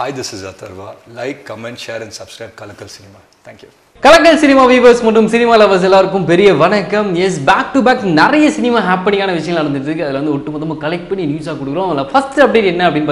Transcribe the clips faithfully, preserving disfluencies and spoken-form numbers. Hi, this is Atharva. Like, comment, share and subscribe Kalakkal Cinema. Thank you. Kalakkal Cinema viewers, Mutum Cinema lovers, Elarkum, Periya, Vanakkam. Yes, back to back, Nariya cinema happening on a vision. Collect penny news. First update in Abdin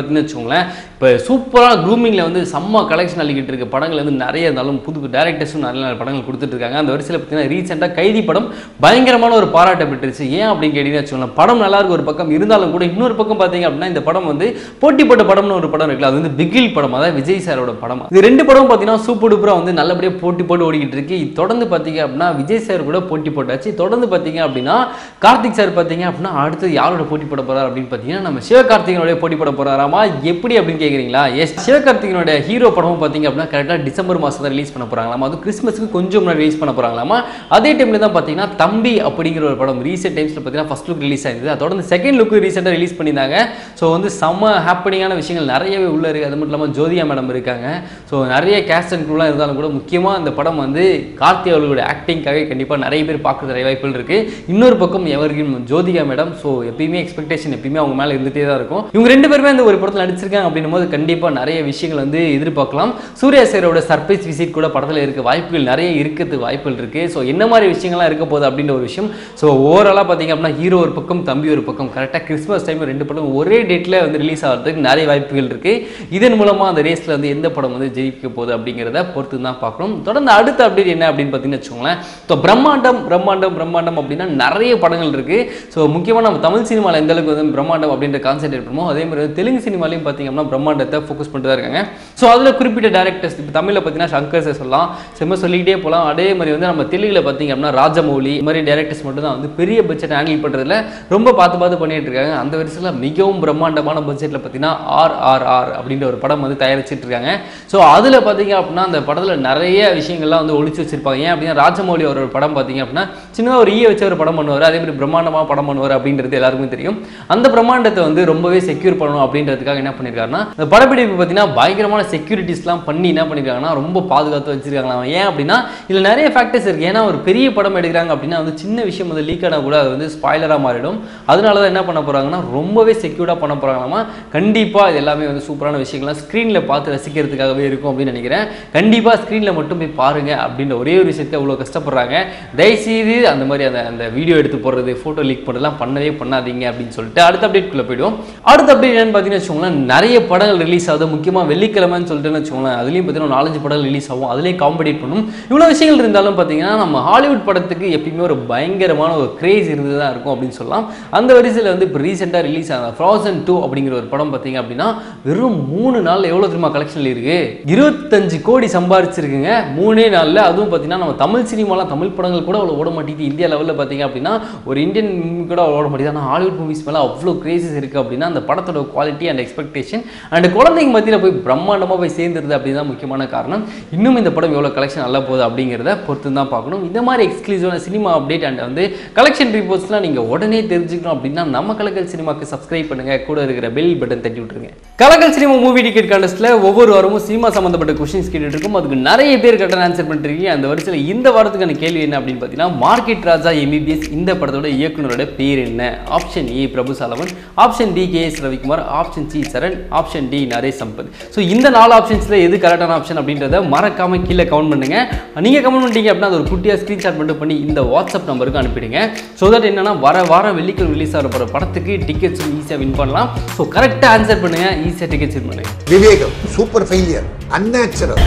But super grooming level, summer collection, Padangal and Nariya, Nalam Pudu, directors, Padangal Kutuka, the Ursula, recent Kaidi Padam, buying a man or paratabitris, Yabdin Kadina, Padam Nalar or Pakam, Irindal, could ignore Pakam Pathing up nine, the Padam on the Poti Pata Padam or Padanakla, the Bigil Padama, Vijay Sarah Padama. The Renda Padam Patina, super dupra on the Nalabri Poti. தொடர்ந்து பாத்தீங்க அப்படினா Vijay sir கூட போட்டி போட்டாச்சு. தொடர்ந்து பாத்தீங்க அப்படினா Karthik sir பாத்தீங்க அப்படினா அடுத்து யாரோட போட்டி போட போறாரு அப்படினு பாத்தீங்க நம்ம சிவகார்த்திகேயனோட போட்டி போட போறாராமா எப்படி அப்படினு கேக்குறீங்களா? எஸ், சிவகார்த்திகேயனோட ஹீரோ படமும் பாத்தீங்க அப்படினா கரெக்ட்டா டிசம்பர் மாசத்துல ரிலீஸ் பண்ண போறாங்களாம். அது கிறிஸ்மஸ்க்கு கொஞ்சம் முன்னாடி ரிலீஸ் பண்ண போறாங்களாம். அதே டைம்ல தான் பாத்தீங்கன்னா தம்பி அப்படிங்கிற ஒரு படம் ரீசன்ட் டைம்ஸ்ல பாத்தீங்கன்னா ஃபர்ஸ்ட் லுக் ரிலீஸ் ஆயிருந்தது. அதோட செகண்ட் லுக் ரீசன்ட்டா ரிலீஸ் பண்ணினாங்க. சோ வந்து சம ஹேப்பனிங்கான விஷயங்கள் நிறையவே உள்ள இருக்கு. அது மட்டும் இல்லாம ஜோதியா மேடம் இருக்காங்க. சோ நிறைய கேஸ்ட் அண்ட் க்ரூலாம் இருந்தாலும் கூட முக்கியமா அந்த படம் வந்து கார்த்தி அவர்களோட ஆக்டிங்காக கண்டிப்பா நிறைய பேர் பார்க்குற வாய்ப்புகள் இருக்கு. இன்னொரு பக்கம் எவர்கிரீன் ஜோதிகா மேடம் சோ எப்பவுமே எக்ஸ்பெக்டேஷன் எப்பவுமே அவங்க மேல இருந்துட்டே தான் இருக்கும். இவங்க ரெண்டு பேருமே அந்த ஒரு படத்துல நடிச்சிருக்காங்க அப்படினும்போது கண்டிப்பா நிறைய விஷயங்கள் வந்து எதிர்பார்க்கலாம். சூர்யா சாரோட சர்ப்ரைஸ் விசிட் கூட படத்துல இருக்க வாய்ப்புகள் நிறைய இருக்குது வாய்ப்புகள் இருக்கு. சோ என்ன மாதிரி விஷயங்கள்லாம் இருக்க போகுது அப்படின்ற ஒரு விஷயம். சோ ஓவராலா பாத்தீங்க அப்படினா ஹீரோ ஒரு பக்கம் தம்பி ஒரு பக்கம் கரெக்ட்டா கிறிஸ்மஸ் டைம்ல ரெண்டு படம் ஒரே டேட்ல வந்து ரிலீஸ் ஆகிறதுக்கு நிறைய வாய்ப்புகள் இருக்கு. இதன் மூலமா அந்த ரேஸ்ல வந்து எந்த படம் வந்து ஜெயிக்க போகுது அப்படிங்கறத பொறுத்து தான் பார்க்கணும். தொடர்ந்து அடுத்த அப்டேட் என்ன அப்படின்னு பார்த்தீங்கன்னு வச்சுக்கோங்களேன். ஸோ பிரம்மாண்டம் பிரம்மாண்டம் பிரம்மாண்டம் அப்படின்னா நிறைய படங்கள் இருக்கு. ஸோ முக்கியமாக நம்ம தமிழ் சினிமாவில் எந்த அளவுக்கு வந்து பிரம்மாண்டம் அப்படின்ற கான்சென்ட்ரேட் பண்ணுவோம் அதே மாதிரி தெலுங்கு சினிமாலையும் பார்த்தீங்க அப்படின்னா பிரம்மாண்டத்தை ஃபோக்கஸ் பண்ணிட்டு தான் இருக்காங்க. ஸோ அதில் குறிப்பிட்ட டேரக்டர்ஸ் இப்போ தமிழில் பார்த்தீங்கன்னா சங்கர் சார் சொல்லலாம், செம்ம சொல்லிக்கிட்டே போகலாம். அதே மாதிரி வந்து நம்ம தெலுங்குல பார்த்தீங்க அப்படின்னா ராஜமௌலி இந்த மாதிரி டேரக்டர்ஸ் மட்டும் தான் வந்து பெரிய பட்ஜெட் ஹேண்டில் பண்ணுறதுல ரொம்ப பார்த்து பார்த்து பண்ணிட்டு இருக்காங்க. அந்த வரிசையில் மிகவும் பிரம்மாண்டமான பட்ஜெட்டில் பார்த்தீங்கன்னா ஆர் ஆர் ஆர் அப்படின்ற ஒரு படம் வந்து தயாரிச்சிட்டு இருக்காங்க. ஸோ அதில் பார்த்தீங்க அப்படின்னா அந்த படத்தில் நிறைய விஷயங்கள்லாம் வந்து ஒளிச்சு வச்சிருப்பாங்க. ஏன் அப்படின்னா ராஜமௌலி ஒரு படம் பார்த்தீங்க அப்படின்னா சின்னதாக ஒரு ஈய வச்ச ஒரு படம் பண்ணுவார். அதே மாதிரி பிரம்மாண்டமாக படம் பண்ணுவார் அப்படின்றது எல்லாருக்குமே தெரியும். அந்த பிரம்மாண்டத்தை வந்து ரொம்பவே செக்யூர் பண்ணணும் அப்படின்றதுக்காக என்ன பண்ணியிருக்காருன்னா இந்த படப்பிடிப்பு பார்த்தீங்கன்னா பயங்கரமான செக்யூரிட்டிஸ்லாம் பண்ணி என்ன பண்ணியிருக்காங்கன்னா ரொம்ப பாதுகாத்து வச்சிருக்காங்களா. ஏன் அப்படின்னா இல்லை நிறைய ஃபேக்டர்ஸ் இருக்குது. ஏன்னா ஒரு பெரிய படம் எடுக்கிறாங்க அப்படின்னா வந்து சின்ன விஷயம் வந்து லீக் ஆனால் கூட அது வந்து ஸ்பாய்லராக மாறிடும். அதனால தான் என்ன பண்ண போகிறாங்கன்னா ரொம்பவே செக்யூர்டாக பண்ண போகிறாங்களாமா. கண்டிப்பாக இது எல்லாமே வந்து சூப்பரான விஷயங்கள்லாம் ஸ்க்ரீனில் பார்த்து ரசிக்கிறதுக்காகவே இருக்கும் அப்படின்னு நினைக்கிறேன். கண்டிப்பாக ஸ்க்ரீனில் மட்டும் போய் பாருங்க அப்படின்ற ஒரே ஒரு விஷயத்தை அவ்வளோ கஷ்டப்படுறாங்க. தயவுசெய்து அந்த மாதிரி அந்த அந்த வீடியோ எடுத்து போடுறது ஃபோட்டோ லீக் பண்ணுறதுலாம் பண்ணவே பண்ணாதீங்க அப்படின்னு சொல்லிட்டு அடுத்த அப்டேட்குள்ளே போய்டும். அடுத்த அப்டேட் என்னன்னு பார்த்தீங்கன்னு வச்சுக்கோங்களேன் நிறைய படங்கள் ரிலீஸ் ஆகுது. முக்கியமாக வெள்ளிக்கிழமைன்னு சொல்லிட்டுன்னு வச்சுக்கோங்களேன் அதுலேயும் பார்த்தீங்கன்னா நாலஞ்சு படங்கள் ரிலீஸ் ஆகும். அதிலே காம்படிட் பண்ணும். இவ்வளோ விஷயங்கள் இருந்தாலும் பார்த்தீங்கன்னா நம்ம ஹாலிவுட் படத்துக்கு எப்பயுமே ஒரு பயங்கரமான ஒரு கிரேஸ் இருந்து தான் இருக்கும் அப்படின்னு சொல்லலாம். அந்த வரிசையில் வந்து இப்போ ரீசெண்டாக ரிலீஸ் ஆன ஃப்ரோசன் டூ அப்படிங்கிற ஒரு படம் பார்த்தீங்க அப்படின்னா வெறும் மூணு நாள் எவ்வளோ திரும்ப கலெக்ஷனில் இருக்குது, இருபத்தஞ்சு கோடி சம்பாதிச்சிருக்குங்க மூணே நாளில். அதுவும் பார்த்தீங்கன்னா நம்ம தமிழ் சினிமாலாம் தமிழ் படங்கள் கூட அவ்வளோ ஓட மாட்டேங்குது. இந்தியா லெவலில் பார்த்தீங்க அப்படின்னா ஒரு இந்தியன் மூவி கூட அவ்வளோ ஓட மாட்டேங்குது. ஆனால் ஹாலிவுட் மூவிஸ் மேலே அவ்வளோ கிரேசஸ் இருக்குது அப்படின்னா அந்த படத்தோட குவாலிட்டி அண்ட் எக்ஸ்பெக்டேஷன் அண்ட் குழந்தைங்க மத்தியில் போய் பிரம்மாண்டமாக போய் சேர்ந்துருது அப்படின்னு தான் முக்கியமான காரணம். இன்னும் இந்த படம் எவ்வளோ கலெக்ஷன் நல்லா போகுது அப்படிங்கிறத பொறுத்து தான் பார்க்கணும். இந்த மாதிரி எக்ஸ்க்ளூசிவான சினிமா அப்டேட் அண்ட் வந்து கலெக்ஷன் ரிப்போர்ட்ஸ்லாம் நீங்கள் உடனே தெரிஞ்சுக்கணும் அப்படின்னா நம்ம கலக்கல் சினிமாவுக்கு சப்ஸ்கிரைப் பண்ணுங்கள். கூட இருக்கிற பெல் பட்டன் தட்டி விட்டுருங்க. கலக்கல் சினிமா மூவி டிக்கெட் கான்டெஸ்ட்டில் ஒவ்வொரு வாரமும் சினிமா சம்மந்தப்பட்ட கொஸ்டின்ஸ் கேட்டுட்டு இருக்கும். அதுக்கு நிறைய பேர் கரெக்டாக ஆன்சர் பண்ணிருக்கீங்க. அந்த வரிசையில் இந்த வாரத்துக்கான கேள்வி என்ன அப்படின்னு பார்த்தீங்கன்னா market Raja M B B S இந்த படத்தோட இயக்குனரோட பேர் என்ன? Option A Prabhu Solomon, option D K S Ravikumar, option C Saran, option D Naresh Sampath. So இந்த நாலு ஆப்ஷன்ஸில் எது கரெக்டான ஆப்ஷன் அப்படின்றத மறக்காம கீழே கமெண்ட் பண்ணுங்க. நீங்கள் கமெண்ட் பண்ணிட்டீங்க அப்படின்னா அது ஒரு குட்டியாக ஸ்க்ரீன்ஷாட் மட்டும் பண்ணி இந்த வாட்ஸ்அப் நம்பருக்கு அனுப்பிடுங்க. ஸோ தட் என்னன்னா வர வாரம் வெள்ளிக்கிழமை ரிலீஸ் ஆகிற போகிற படத்துக்கு டிக்கெட்ஸ் ஈஸியாக வின் பண்ணலாம். ஸோ கரெக்டாக ஆன்சர் பண்ணுங்க, ஈஸியாக டிக்கெட்ஸ் வின் பண்ணுங்க. விவேகம் சூப்பர் ஃபெயிலியர், அன்நேச்சுரல்,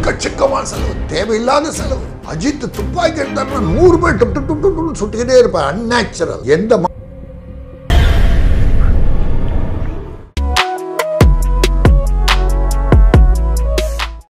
எக்கச்சக்கமான செலவு, தேவையில்லாத செலவு. அஜித் துப்பாக்கி எடுத்தாருன்னா நூறு பேர் சுட்டுக்கிட்டே இருப்பார். அன்நேச்சுரல். எந்த